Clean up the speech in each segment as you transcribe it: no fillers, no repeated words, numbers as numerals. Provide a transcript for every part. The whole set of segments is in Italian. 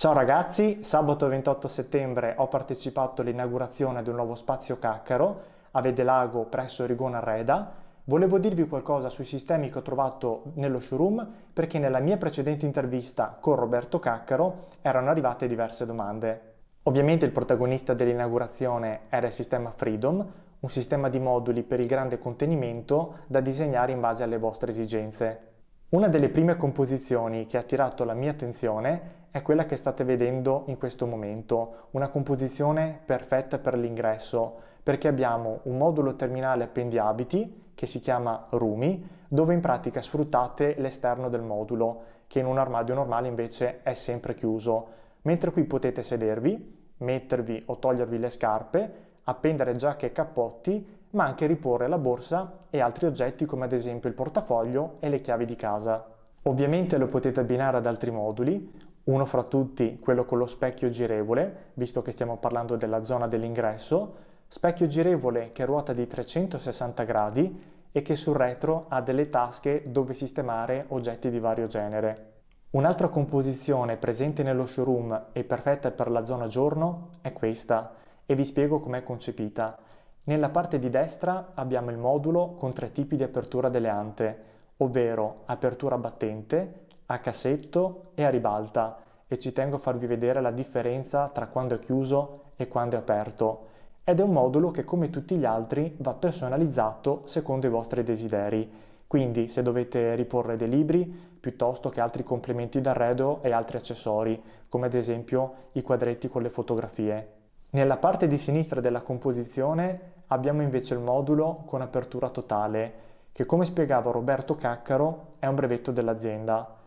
Ciao ragazzi, sabato 28 settembre ho partecipato all'inaugurazione di un nuovo spazio Caccaro a Vedelago presso Rigona Arreda. Volevo dirvi qualcosa sui sistemi che ho trovato nello showroom perché nella mia precedente intervista con Roberto Caccaro erano arrivate diverse domande. Ovviamente il protagonista dell'inaugurazione era il sistema Freedhome, un sistema di moduli per il grande contenimento da disegnare in base alle vostre esigenze. Una delle prime composizioni che ha attirato la mia attenzione è quella che state vedendo in questo momento, una composizione perfetta per l'ingresso, perché abbiamo un modulo terminale appendiabiti che si chiama Rumi, dove in pratica sfruttate l'esterno del modulo, che in un armadio normale invece è sempre chiuso, mentre qui potete sedervi, mettervi o togliervi le scarpe, appendere giacche e cappotti, ma anche riporre la borsa e altri oggetti come ad esempio il portafoglio e le chiavi di casa. Ovviamente lo potete abbinare ad altri moduli, uno fra tutti quello con lo specchio girevole, visto che stiamo parlando della zona dell'ingresso, specchio girevole che ruota di 360 gradi e che sul retro ha delle tasche dove sistemare oggetti di vario genere. Un'altra composizione presente nello showroom e perfetta per la zona giorno è questa e vi spiego com'è concepita. Nella parte di destra abbiamo il modulo con tre tipi di apertura delle ante, ovvero apertura battente, a cassetto e a ribalta, e ci tengo a farvi vedere la differenza tra quando è chiuso e quando è aperto. Ed è un modulo che come tutti gli altri va personalizzato secondo i vostri desideri, quindi se dovete riporre dei libri piuttosto che altri complementi d'arredo e altri accessori, come ad esempio i quadretti con le fotografie. Nella parte di sinistra della composizione abbiamo invece il modulo con apertura totale, che come spiegava Roberto Caccaro è un brevetto dell'azienda.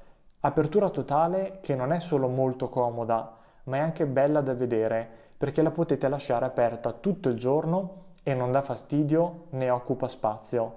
Apertura totale che non è solo molto comoda, ma è anche bella da vedere, perché la potete lasciare aperta tutto il giorno e non dà fastidio né occupa spazio.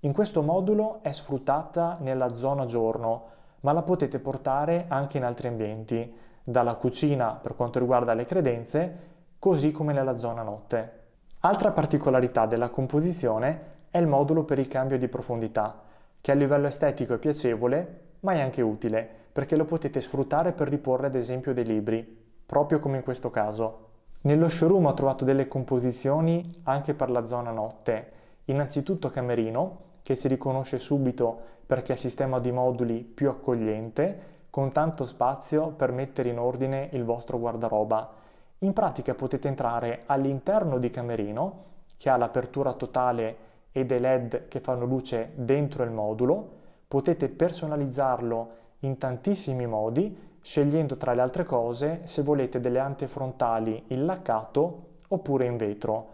In questo modulo è sfruttata nella zona giorno, ma la potete portare anche in altri ambienti, dalla cucina per quanto riguarda le credenze, così come nella zona notte. Altra particolarità della composizione è il modulo per il cambio di profondità, che a livello estetico è piacevole, ma è anche utile, perché lo potete sfruttare per riporre ad esempio dei libri, proprio come in questo caso. Nello showroom ho trovato delle composizioni anche per la zona notte, innanzitutto Camerino, che si riconosce subito perché è il sistema di moduli più accogliente, con tanto spazio per mettere in ordine il vostro guardaroba. In pratica potete entrare all'interno di Camerino, che ha l'apertura totale e dei LED che fanno luce dentro il modulo, potete personalizzarlo in tantissimi modi, scegliendo tra le altre cose se volete delle ante frontali in laccato oppure in vetro.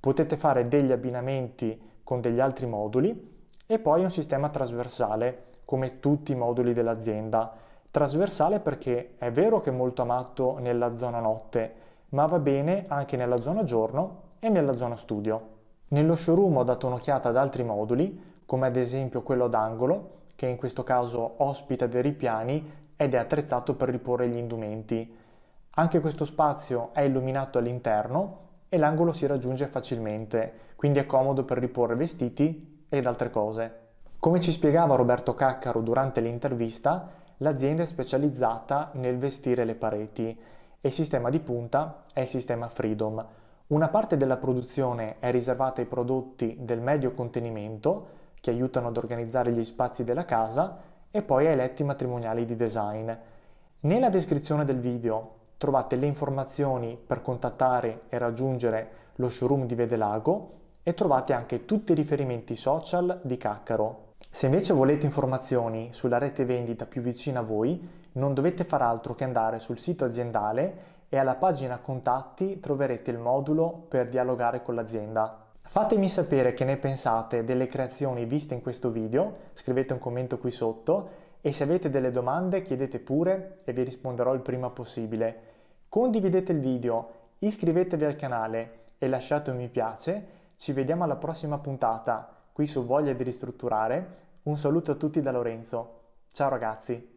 Potete fare degli abbinamenti con degli altri moduli e poi un sistema trasversale, come tutti i moduli dell'azienda. Trasversale perché è vero che è molto amato nella zona notte, ma va bene anche nella zona giorno e nella zona studio. Nello showroom ho dato un'occhiata ad altri moduli, come ad esempio quello d'angolo, che in questo caso ospita dei ripiani ed è attrezzato per riporre gli indumenti. Anche questo spazio è illuminato all'interno e l'angolo si raggiunge facilmente, quindi è comodo per riporre vestiti ed altre cose. Come ci spiegava Roberto Caccaro durante l'intervista, l'azienda è specializzata nel vestire le pareti, e il sistema di punta è il sistema Freedhome. Una parte della produzione è riservata ai prodotti del medio contenimento, che aiutano ad organizzare gli spazi della casa, e poi ai letti matrimoniali di design. Nella descrizione del video trovate le informazioni per contattare e raggiungere lo showroom di Vedelago e trovate anche tutti i riferimenti social di Caccaro. Se invece volete informazioni sulla rete vendita più vicina a voi, non dovete far altro che andare sul sito aziendale e alla pagina contatti troverete il modulo per dialogare con l'azienda. Fatemi sapere che ne pensate delle creazioni viste in questo video, scrivete un commento qui sotto e se avete delle domande chiedete pure e vi risponderò il prima possibile. Condividete il video, iscrivetevi al canale e lasciate un mi piace. Ci vediamo alla prossima puntata qui su Voglia di Ristrutturare. Un saluto a tutti da Lorenzo. Ciao ragazzi!